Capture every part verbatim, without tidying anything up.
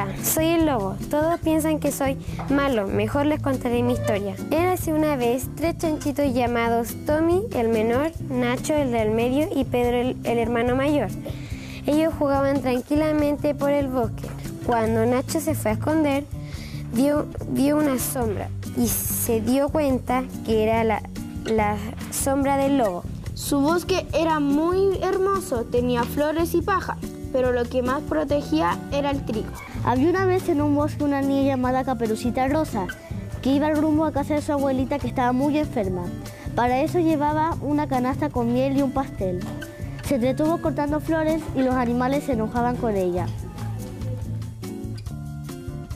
Hola, soy el lobo. Todos piensan que soy malo. Mejor les contaré mi historia. Érase una vez tres chanchitos llamados Tommy, el menor, Nacho, el del medio, y Pedro, el, el hermano mayor. Ellos jugaban tranquilamente por el bosque. Cuando Nacho se fue a esconder, vio, vio una sombra y se dio cuenta que era la, la sombra del lobo. Su bosque era muy hermoso, tenía flores y paja, pero lo que más protegía era el trigo. Había una vez en un bosque una niña llamada Caperucita Rosa, que iba rumbo a casa de su abuelita que estaba muy enferma. Para eso llevaba una canasta con miel y un pastel. Se entretuvo cortando flores y los animales se enojaban con ella.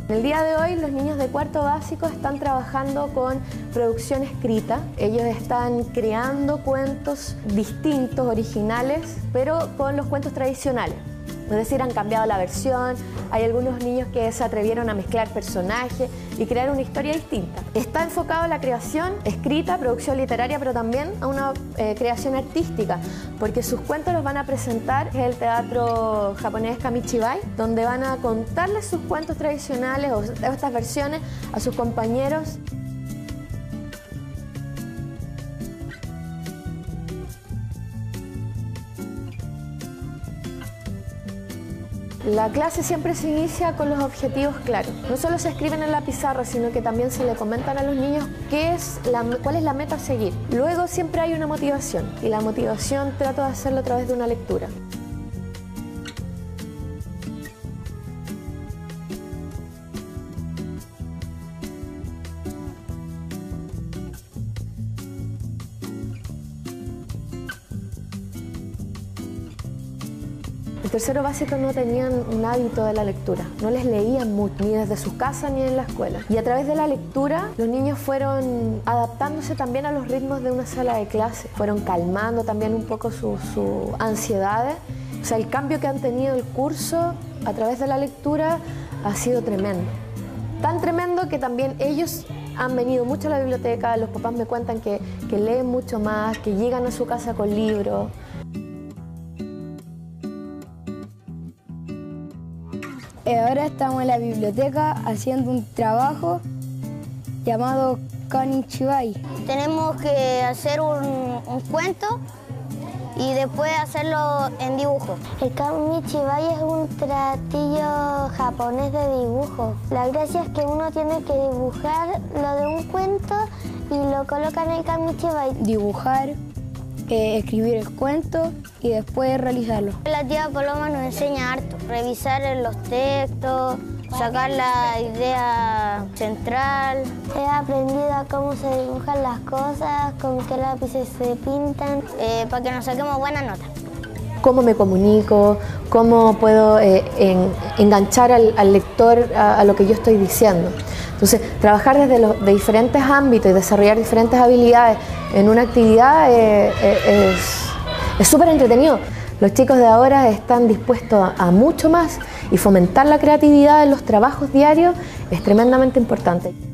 En el día de hoy los niños de cuarto básico están trabajando con producción escrita. Ellos están creando cuentos distintos, originales, pero con los cuentos tradicionales. Es decir, han cambiado la versión, hay algunos niños que se atrevieron a mezclar personajes y crear una historia distinta. Está enfocado a la creación escrita, producción literaria, pero también a una eh, creación artística, porque sus cuentos los van a presentar en el teatro japonés Kamishibai, donde van a contarles sus cuentos tradicionales o estas versiones a sus compañeros. La clase siempre se inicia con los objetivos claros. No solo se escriben en la pizarra, sino que también se le comentan a los niños qué es la, cuál es la meta a seguir. Luego siempre hay una motivación, y la motivación trato de hacerlo a través de una lectura. El tercero básico no tenían un hábito de la lectura, no les leían mucho, ni desde sus casas ni en la escuela. Y a través de la lectura, los niños fueron adaptándose también a los ritmos de una sala de clase, fueron calmando también un poco sus su ansiedades. O sea, el cambio que han tenido el curso a través de la lectura ha sido tremendo. Tan tremendo que también ellos han venido mucho a la biblioteca, los papás me cuentan que, que leen mucho más, que llegan a su casa con libros. Ahora estamos en la biblioteca haciendo un trabajo llamado Kamishibai. Tenemos que hacer un, un cuento y después hacerlo en dibujo. El Kamishibai es un tratillo japonés de dibujo. La gracia es que uno tiene que dibujar lo de un cuento y lo coloca en el Kamishibai. Dibujar, Eh, escribir el cuento y después realizarlo. La tía Paloma nos enseña harto, revisar los textos, sacar la idea central. He aprendido a cómo se dibujan las cosas, con qué lápices se pintan, eh, para que nos saquemos buenas notas. Cómo me comunico, cómo puedo eh, en, enganchar al, al lector a, a lo que yo estoy diciendo. Entonces, trabajar desde los, de diferentes ámbitos y desarrollar diferentes habilidades en una actividad eh, eh, es súper entretenido. Los chicos de ahora están dispuestos a, a mucho más, y fomentar la creatividad en los trabajos diarios es tremendamente importante.